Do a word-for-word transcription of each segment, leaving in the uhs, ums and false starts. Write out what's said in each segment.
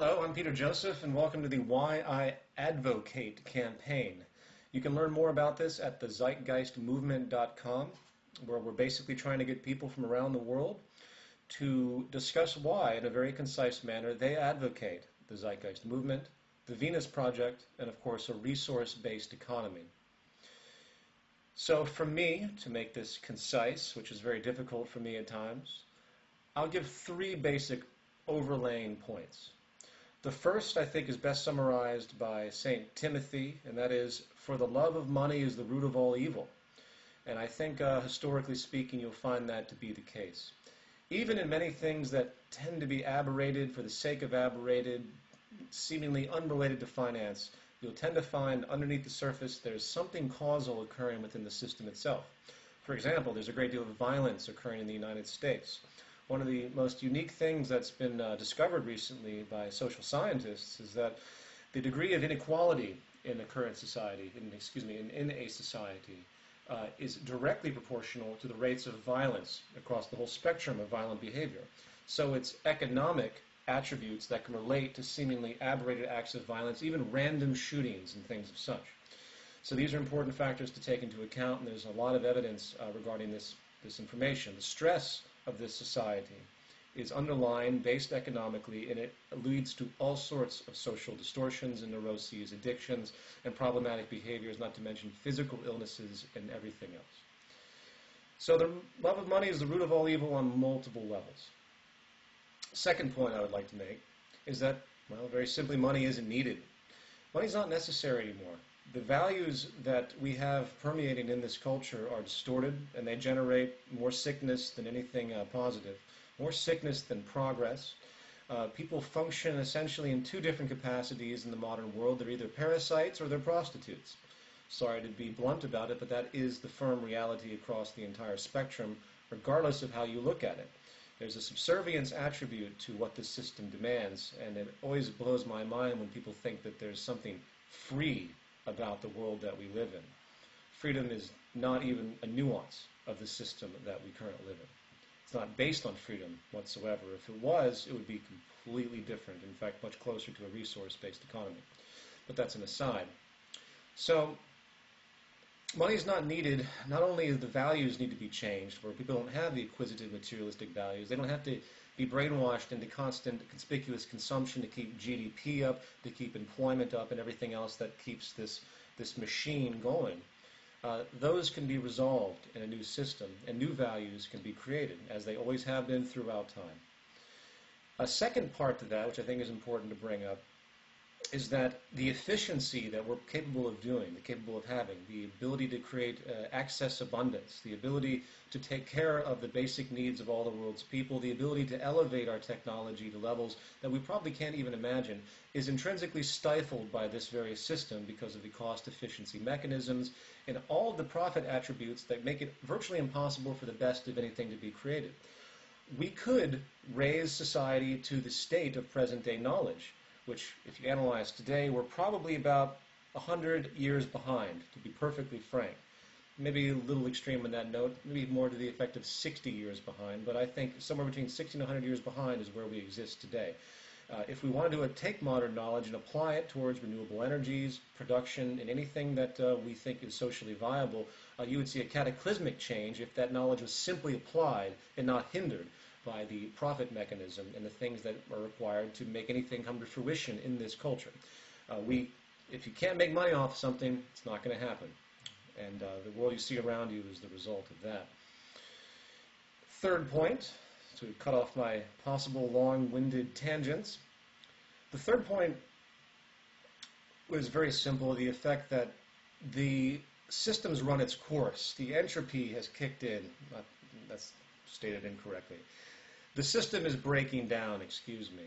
Hello, I'm Peter Joseph, and welcome to the Why I Advocate campaign. You can learn more about this at the Zeitgeist Movement dot com, where we're basically trying to get people from around the world to discuss why, in a very concise manner, they advocate the Zeitgeist Movement, the Venus Project, and of course a resource-based economy. So for me, to make this concise, which is very difficult for me at times, I'll give three basic overlaying points. The first, I think, is best summarized by Saint Timothy, and that is, for the love of money is the root of all evil. And I think, uh, historically speaking, you'll find that to be the case. Even in many things that tend to be aberrated for the sake of aberrated, seemingly unrelated to finance, you'll tend to find underneath the surface there's something causal occurring within the system itself. For example, there's a great deal of violence occurring in the United States. One of the most unique things that's been uh, discovered recently by social scientists is that the degree of inequality in a current society, in, excuse me, in, in a society, uh, is directly proportional to the rates of violence across the whole spectrum of violent behavior. So it's economic attributes that can relate to seemingly aberrated acts of violence, even random shootings and things of such. So these are important factors to take into account, and there's a lot of evidence uh, regarding this, this information. The stress of this society is underlined, based economically, and it leads to all sorts of social distortions and neuroses, addictions, and problematic behaviors, not to mention physical illnesses and everything else. So the love of money is the root of all evil on multiple levels. Second point I would like to make is that, well, very simply, money isn't needed. Money's not necessary anymore. The values that we have permeating in this culture are distorted, and they generate more sickness than anything uh, positive, more sickness than progress. Uh, people function essentially in two different capacities in the modern world. They're either parasites or they're prostitutes. Sorry to be blunt about it, but that is the firm reality across the entire spectrum, regardless of how you look at it. There's a subservience attribute to what the system demands, and it always blows my mind when people think that there's something free about the world that we live in. Freedom is not even a nuance of the system that we currently live in. It's not based on freedom whatsoever. If it was, it would be completely different, in fact, much closer to a resource-based economy. But that's an aside. So money is not needed. Not only do the values need to be changed, where people don't have the acquisitive materialistic values, they don't have to be brainwashed into constant conspicuous consumption to keep G D P up, to keep employment up, and everything else that keeps this, this machine going. Uh, those can be resolved in a new system, and new values can be created, as they always have been throughout time. A second part to that, which I think is important to bring up, is that the efficiency that we're capable of doing, the capable of having, the ability to create uh, access abundance, the ability to take care of the basic needs of all the world's people, the ability to elevate our technology to levels that we probably can't even imagine, is intrinsically stifled by this very system because of the cost efficiency mechanisms and all the profit attributes that make it virtually impossible for the best of anything to be created. We could raise society to the state of present-day knowledge, which, if you analyze today, we're probably about a hundred years behind, to be perfectly frank. Maybe a little extreme on that note, maybe more to the effect of sixty years behind, but I think somewhere between sixty and a hundred years behind is where we exist today. Uh, if we wanted to uh, take modern knowledge and apply it towards renewable energies, production, and anything that uh, we think is socially viable, uh, you would see a cataclysmic change if that knowledge was simply applied and not hindered by the profit mechanism and the things that are required to make anything come to fruition in this culture. Uh, we, if you can't make money off something, it's not going to happen. And uh, the world you see around you is the result of that. Third point, to cut off my possible long-winded tangents, the third point was very simple, the effect that the system's run its course. The entropy has kicked in. Not, that's stated incorrectly. The system is breaking down, excuse me,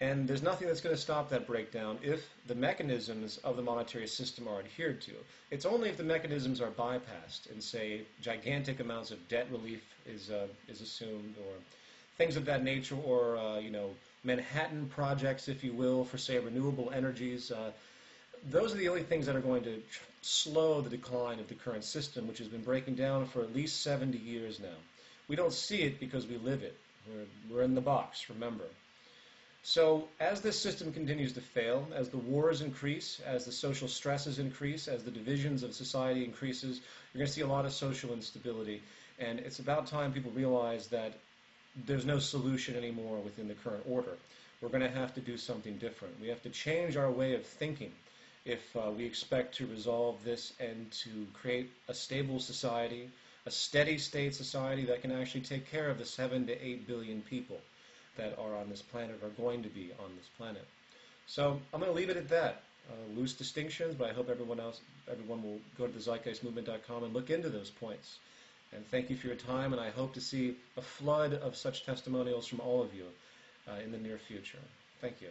and there's nothing that's going to stop that breakdown if the mechanisms of the monetary system are adhered to. It's only if the mechanisms are bypassed and, say, gigantic amounts of debt relief is, uh, is assumed, or things of that nature, or, uh, you know, Manhattan projects, if you will, for, say, renewable energies. Uh, those are the only things that are going to tr- slow the decline of the current system, which has been breaking down for at least seventy years now. We don't see it because we live it. We're, we're in the box, remember. So as this system continues to fail, as the wars increase, as the social stresses increase, as the divisions of society increases, you're going to see a lot of social instability. And it's about time people realize that there's no solution anymore within the current order. We're going to have to do something different. We have to change our way of thinking if uh, we expect to resolve this and to create a stable society, a steady state society that can actually take care of the seven to eight billion people that are on this planet, are going to be on this planet. So I'm going to leave it at that. Uh, loose distinctions, but I hope everyone else, everyone will go to the zeitgeist movement dot com and look into those points. And thank you for your time, and I hope to see a flood of such testimonials from all of you uh, in the near future. Thank you.